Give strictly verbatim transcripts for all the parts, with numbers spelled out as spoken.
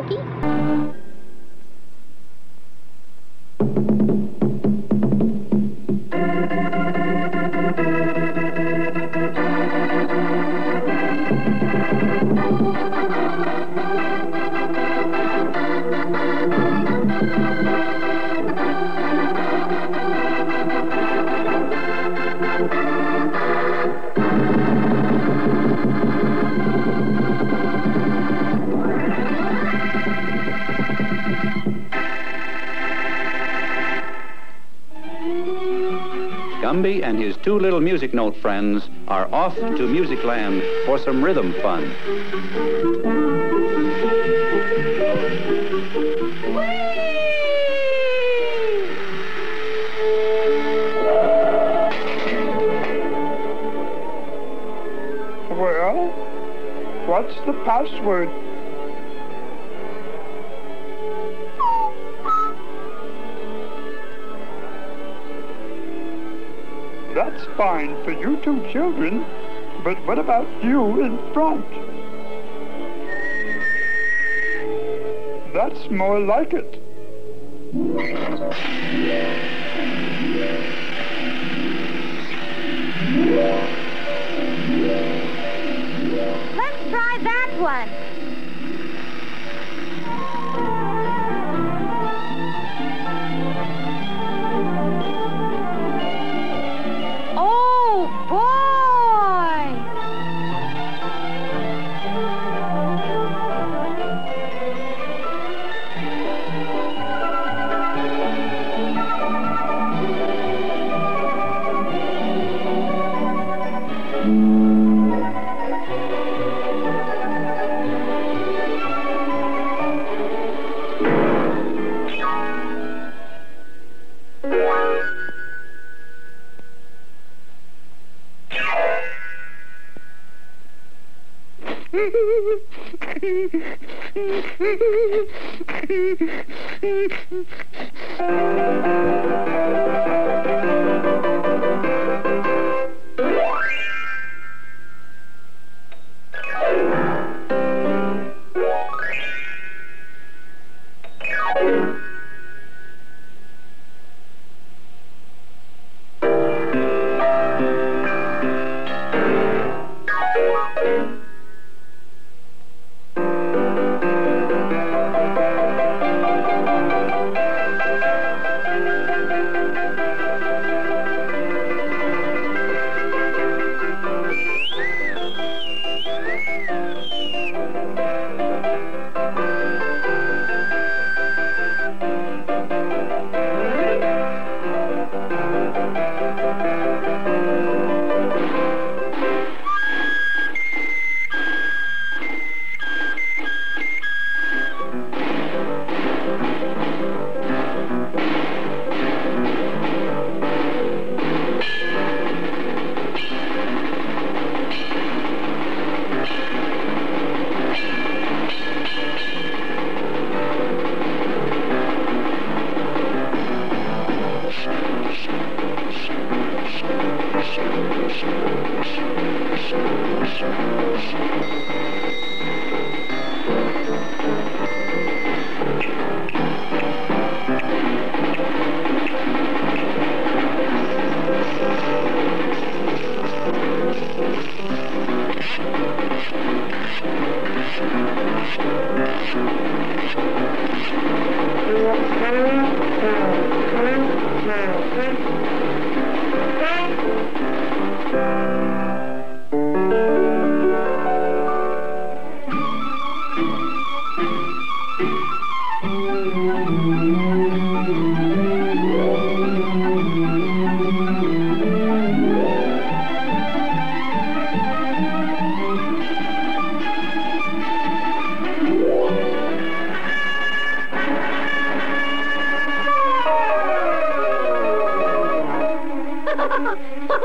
Pokey? Gumby and his two little music note friends are off to Music Land for some rhythm fun. Well, what's the password? That's fine for you two children, but what about you in front? That's more like it. Let's try that one.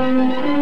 Thank you.